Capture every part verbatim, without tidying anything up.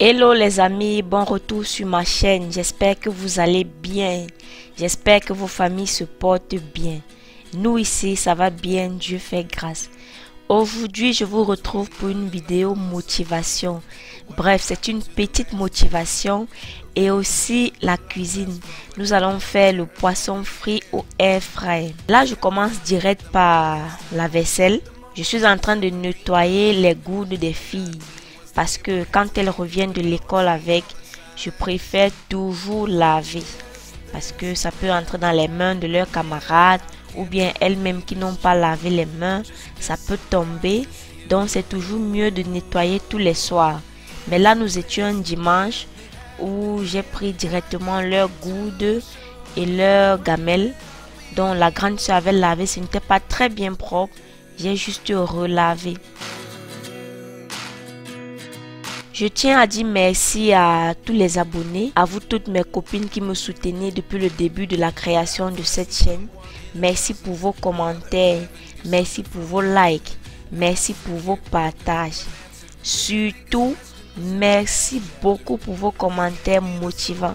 Hello les amis, bon retour sur ma chaîne, j'espère que vous allez bien, j'espère que vos familles se portent bien. Nous ici ça va bien, Dieu fait grâce. Aujourd'hui je vous retrouve pour une vidéo motivation, bref c'est une petite motivation et aussi la cuisine. Nous allons faire le poisson frit au air fry. Là je commence direct par la vaisselle, je suis en train de nettoyer les gourdes des filles. Parce que quand elles reviennent de l'école avec, je préfère toujours laver. Parce que ça peut entrer dans les mains de leurs camarades ou bien elles-mêmes qui n'ont pas lavé les mains. Ça peut tomber, donc c'est toujours mieux de nettoyer tous les soirs. Mais là, nous étions un dimanche où j'ai pris directement leurs gourdes et leurs gamelles. Donc la grande soeur avait lavé, ce n'était pas très bien propre. J'ai juste relavé. Je tiens à dire merci à tous les abonnés, à vous toutes mes copines qui me soutenez depuis le début de la création de cette chaîne. Merci pour vos commentaires, merci pour vos likes, merci pour vos partages. Surtout, merci beaucoup pour vos commentaires motivants.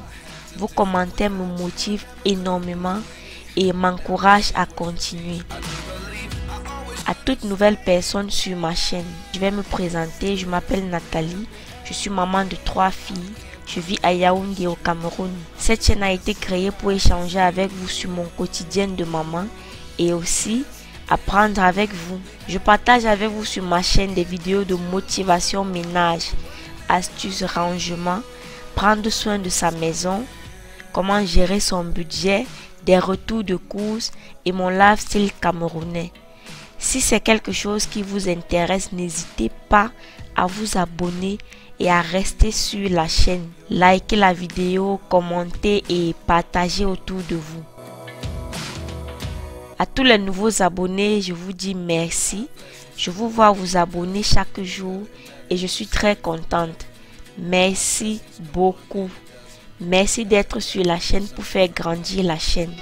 Vos commentaires me motivent énormément et m'encouragent à continuer. À toute nouvelle personne sur ma chaîne, je vais me présenter, je m'appelle Nathalie. Je suis maman de trois filles, je vis à Yaoundé au Cameroun. Cette chaîne a été créée pour échanger avec vous sur mon quotidien de maman et aussi apprendre avec vous. Je partage avec vous sur ma chaîne des vidéos de motivation ménage, astuces rangement, prendre soin de sa maison, comment gérer son budget, des retours de courses et mon lifestyle camerounais. Si c'est quelque chose qui vous intéresse, n'hésitez pas à vous abonner et à rester sur la chaîne. Likez la vidéo, commentez et partagez autour de vous. À tous les nouveaux abonnés, je vous dis merci. Je vous vois vous abonner chaque jour et je suis très contente. Merci beaucoup. Merci d'être sur la chaîne pour faire grandir la chaîne.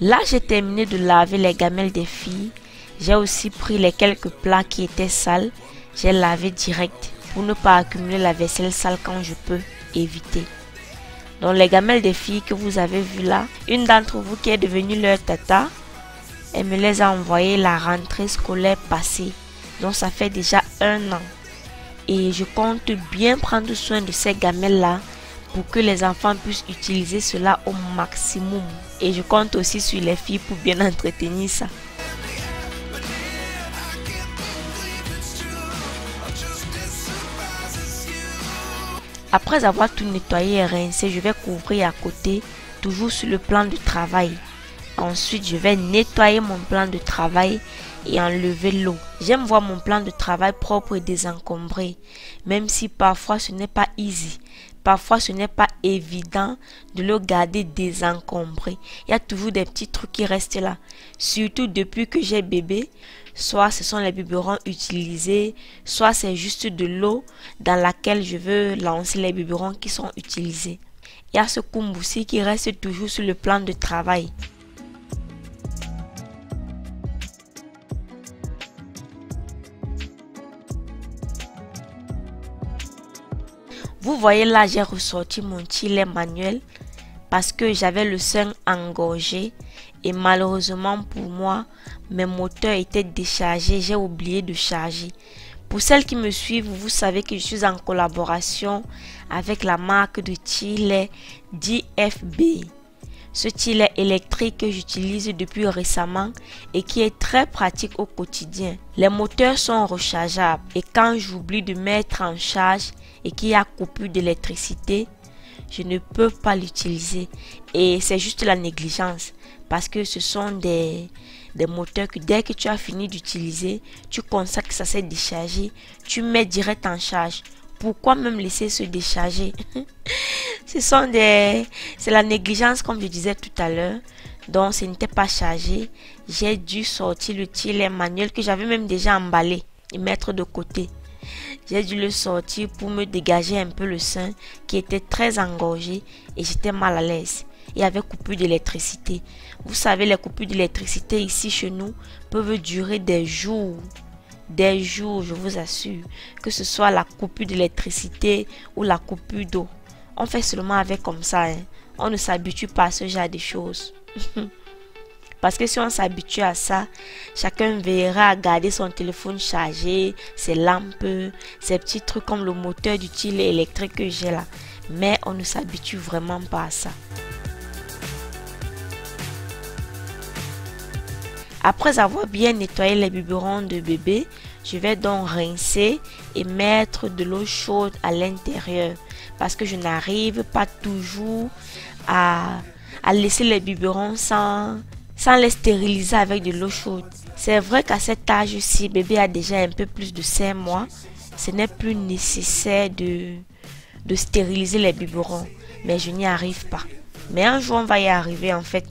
Là, j'ai terminé de laver les gamelles des filles. J'ai aussi pris les quelques plats qui étaient sales, j'ai lavé direct pour ne pas accumuler la vaisselle sale quand je peux éviter. Donc les gamelles des filles que vous avez vues là, une d'entre vous qui est devenue leur tata, elle me les a envoyées la rentrée scolaire passée. Donc ça fait déjà un an. Et je compte bien prendre soin de ces gamelles là pour que les enfants puissent utiliser cela au maximum. Et je compte aussi sur les filles pour bien entretenir ça. Après avoir tout nettoyé et rincé, je vais couvrir à côté, toujours sur le plan de travail. Ensuite, je vais nettoyer mon plan de travail et enlever l'eau. J'aime voir mon plan de travail propre et désencombré, même si parfois ce n'est pas easy. Parfois, ce n'est pas évident de le garder désencombré. Il y a toujours des petits trucs qui restent là. Surtout depuis que j'ai bébé, soit ce sont les biberons utilisés, soit c'est juste de l'eau dans laquelle je veux lancer les biberons qui sont utilisés. Il y a ce kumbusi qui reste toujours sur le plan de travail. Vous voyez là, j'ai ressorti mon petit lait manuel parce que j'avais le sein engorgé et malheureusement pour moi, mes moteurs étaient déchargés, j'ai oublié de charger. Pour celles qui me suivent, vous savez que je suis en collaboration avec la marque de petit lait D F B. Ce petit lait électrique que j'utilise depuis récemment et qui est très pratique au quotidien. Les moteurs sont rechargeables et quand j'oublie de mettre en charge et qu'il y a coupure d'électricité, je ne peux pas l'utiliser. Et c'est juste la négligence parce que ce sont des, des moteurs que dès que tu as fini d'utiliser, tu constates que ça s'est déchargé, tu mets direct en charge. Pourquoi même laisser se décharger? Ce sont des... C'est la négligence comme je disais tout à l'heure. Donc ce n'était pas chargé. J'ai dû sortir le petit lait manuel que j'avais même déjà emballé et mettre de côté. J'ai dû le sortir pour me dégager un peu le sein qui était très engorgé et j'étais mal à l'aise. Il y avait coupure d'électricité. Vous savez, les coupures d'électricité ici chez nous peuvent durer des jours. des jours, je vous assure, que ce soit la coupure d'électricité ou la coupure d'eau. On fait seulement avec comme ça, hein. On ne s'habitue pas à ce genre de choses. Parce que si on s'habitue à ça, chacun verra à garder son téléphone chargé, ses lampes, ses petits trucs comme le moteur du tuile électrique que j'ai là. Mais on ne s'habitue vraiment pas à ça. Après avoir bien nettoyé les biberons de bébé, je vais donc rincer et mettre de l'eau chaude à l'intérieur. Parce que je n'arrive pas toujours à, à laisser les biberons sans... sans les stériliser avec de l'eau chaude. C'est vrai qu'à cet âge-ci, bébé a déjà un peu plus de cinq mois. Ce n'est plus nécessaire de, de stériliser les biberons. Mais je n'y arrive pas. Mais un jour, on va y arriver en fait.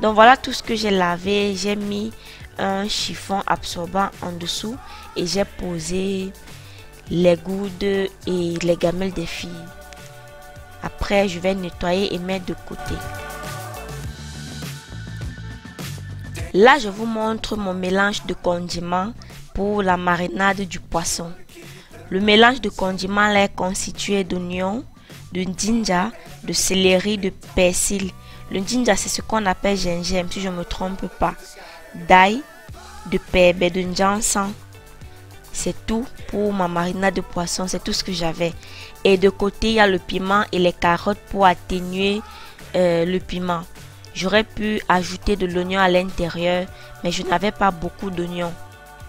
Donc voilà tout ce que j'ai lavé. J'ai mis un chiffon absorbant en dessous et j'ai posé les goudes et les gamelles des filles. Après, je vais nettoyer et mettre de côté. Là, je vous montre mon mélange de condiments pour la marinade du poisson. Le mélange de condiments est constitué d'oignons, de ginger, de céleri, de persil. Le ginger, c'est ce qu'on appelle gingembre, si je ne me trompe pas. D'ail, de pépé, de ginseng. C'est tout pour ma marinade de poisson, c'est tout ce que j'avais. Et de côté, il y a le piment et les carottes pour atténuer euh, le piment. J'aurais pu ajouter de l'oignon à l'intérieur, mais je n'avais pas beaucoup d'oignons.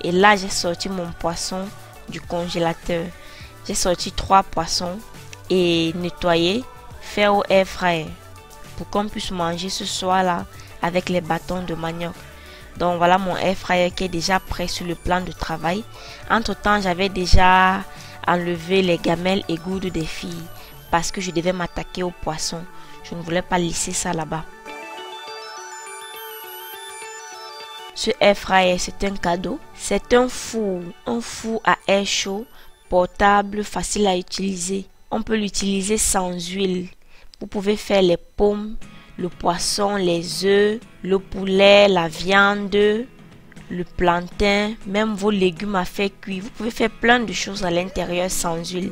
Et là, j'ai sorti mon poisson du congélateur. J'ai sorti trois poissons et nettoyé, fait au air fryer pour qu'on puisse manger ce soir-là avec les bâtons de manioc. Donc voilà mon air fryer qui est déjà prêt sur le plan de travail. Entre temps, j'avais déjà enlevé les gamelles et goudes des filles parce que je devais m'attaquer aux poissons. Je ne voulais pas laisser ça là-bas. Ce air fryer, c'est un cadeau. C'est un four, un four à air chaud, portable, facile à utiliser. On peut l'utiliser sans huile. Vous pouvez faire les pommes, le poisson, les œufs, le poulet, la viande, le plantain, même vos légumes à faire cuire. Vous pouvez faire plein de choses à l'intérieur sans huile.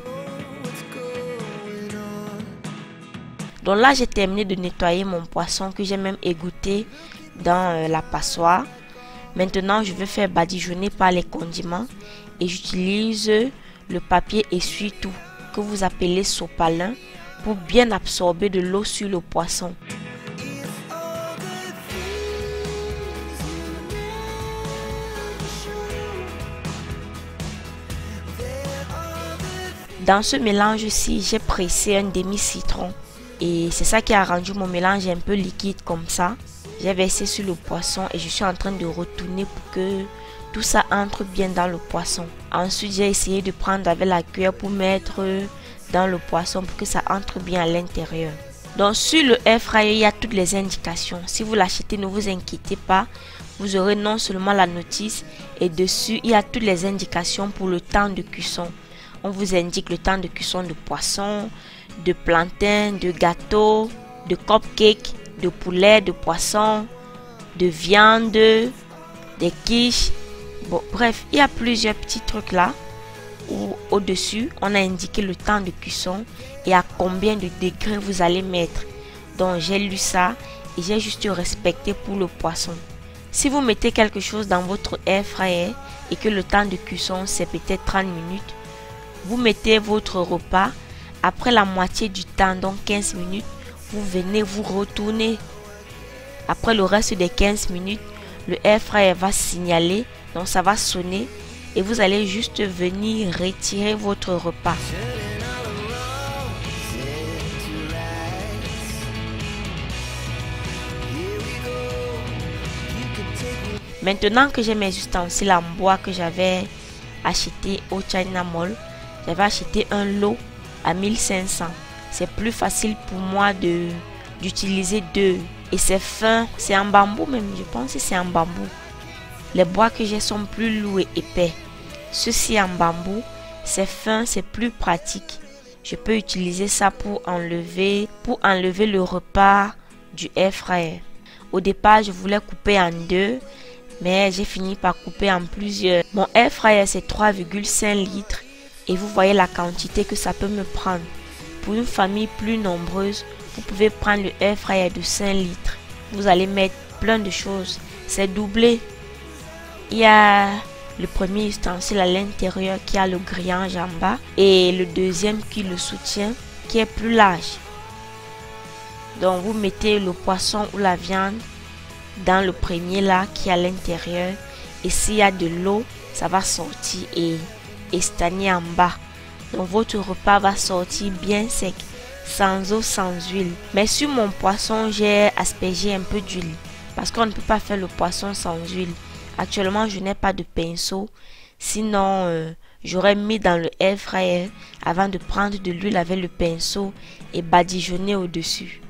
Donc là, j'ai terminé de nettoyer mon poisson que j'ai même égoutté dans la passoire. Maintenant, je vais faire badigeonner par les condiments et j'utilise le papier essuie-tout que vous appelez sopalin pour bien absorber de l'eau sur le poisson. Dans ce mélange-ci, j'ai pressé un demi-citron. Et c'est ça qui a rendu mon mélange un peu liquide comme ça. J'ai versé sur le poisson et je suis en train de retourner pour que tout ça entre bien dans le poisson. Ensuite, j'ai essayé de prendre avec la cuillère pour mettre dans le poisson pour que ça entre bien à l'intérieur. Donc sur le air fryer, il y a toutes les indications. Si vous l'achetez, ne vous inquiétez pas. Vous aurez non seulement la notice et dessus, il y a toutes les indications pour le temps de cuisson. On vous indique le temps de cuisson de poisson, de plantain, de gâteau, de cupcake, de poulet, de poisson, de viande, des quiches. Bon, bref, il y a plusieurs petits trucs là où au-dessus, on a indiqué le temps de cuisson et à combien de degrés vous allez mettre. Donc, j'ai lu ça et j'ai juste respecté pour le poisson. Si vous mettez quelque chose dans votre air fryer et que le temps de cuisson, c'est peut-être trente minutes, vous mettez votre repas après la moitié du temps, donc quinze minutes, vous venez vous retourner. Après le reste des quinze minutes, le air fryer va signaler, donc ça va sonner et vous allez juste venir retirer votre repas. Maintenant que j'ai mes ustensiles en bois que j'avais acheté au China Mall, j'avais acheté un lot à mille cinq cents. C'est plus facile pour moi de d'utiliser deux. Et c'est fin, c'est en bambou même, je pense que c'est en bambou. Les bois que j'ai sont plus lourds et épais. Ceci en bambou, c'est fin, c'est plus pratique. je peux utiliser ça pour enlever, pour enlever le repas du air fryer. Au départ, je voulais couper en deux, mais j'ai fini par couper en plusieurs. Mon air fryer, c'est trois virgule cinq litres et vous voyez la quantité que ça peut me prendre. Pour une famille plus nombreuse, vous pouvez prendre le air fryer de cinq litres. Vous allez mettre plein de choses. C'est doublé. Il y a le premier ustensile à l'intérieur qui a le grillage en bas et le deuxième qui le soutient, qui est plus large. Donc vous mettez le poisson ou la viande dans le premier là qui est à l'intérieur, et s'il y a de l'eau, ça va sortir et stagner en bas. Donc votre repas va sortir bien sec, sans eau, sans huile. Mais sur mon poisson, j'ai aspergé un peu d'huile parce qu'on ne peut pas faire le poisson sans huile. Actuellement, je n'ai pas de pinceau, sinon euh, j'aurais mis dans le air fryer avant de prendre de l'huile avec le pinceau et badigeonner au-dessus.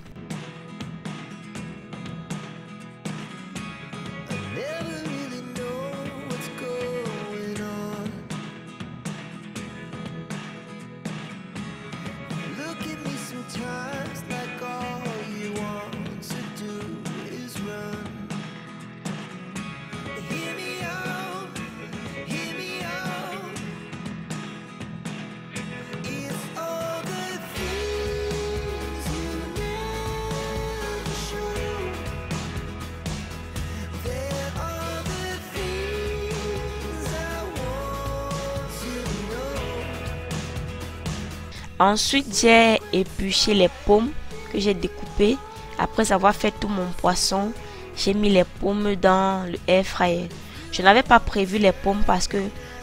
Ensuite, j'ai épluché les pommes que j'ai découpées. Après avoir fait tout mon poisson, j'ai mis les pommes dans le air fryer. Je n'avais pas prévu les pommes parce que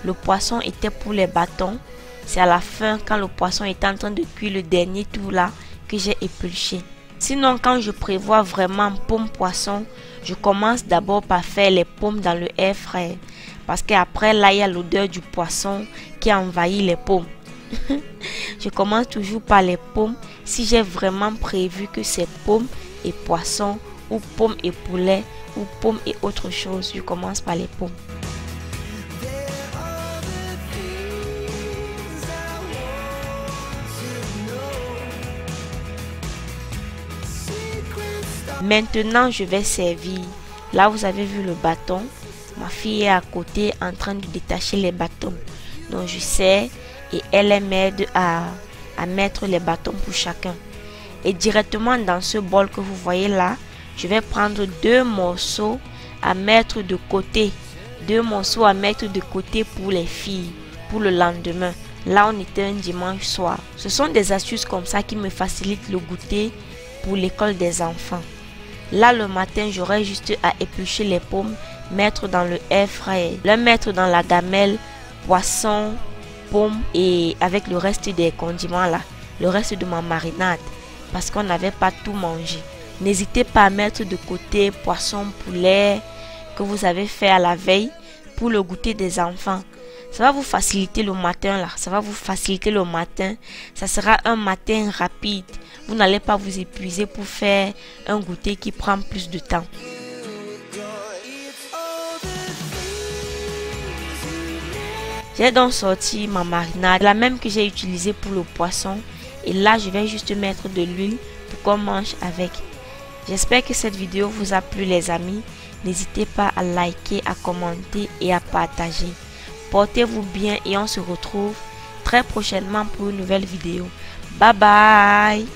le poisson était pour les bâtons. C'est à la fin, quand le poisson est en train de cuire le dernier tour là, que j'ai épluché. Sinon, quand je prévois vraiment pommes poisson, je commence d'abord par faire les pommes dans le air fryer. Parce qu'après, là, il y a l'odeur du poisson qui envahit les pommes. Je commence toujours par les pommes si j'ai vraiment prévu que c'est pommes et poissons ou pommes et poulet ou pommes et autre chose. Je commence par les pommes. Maintenant, je vais servir. Là, vous avez vu le bâton. Ma fille est à côté en train de détacher les bâtons. Donc, je sers. Et elle m'aide à, à mettre les bâtons pour chacun. Et directement dans ce bol que vous voyez là, je vais prendre deux morceaux à mettre de côté. Deux morceaux à mettre de côté pour les filles, pour le lendemain. Là, on était un dimanche soir. Ce sont des astuces comme ça qui me facilitent le goûter pour l'école des enfants. Là, le matin, j'aurai juste à éplucher les pommes, mettre dans le air fryer, le mettre dans la gamelle, poisson, pommes et avec le reste des condiments là, le reste de ma marinade parce qu'on n'avait pas tout mangé. N'hésitez pas à mettre de côté poisson, poulet que vous avez fait à la veille pour le goûter des enfants. Ça va vous faciliter le matin là, ça va vous faciliter le matin. Ça sera un matin rapide. Vous n'allez pas vous épuiser pour faire un goûter qui prend plus de temps. J'ai donc sorti ma marinade, la même que j'ai utilisée pour le poisson. Et là, je vais juste mettre de l'huile pour qu'on mange avec. J'espère que cette vidéo vous a plu les amis. N'hésitez pas à liker, à commenter et à partager. Portez-vous bien et on se retrouve très prochainement pour une nouvelle vidéo. Bye bye!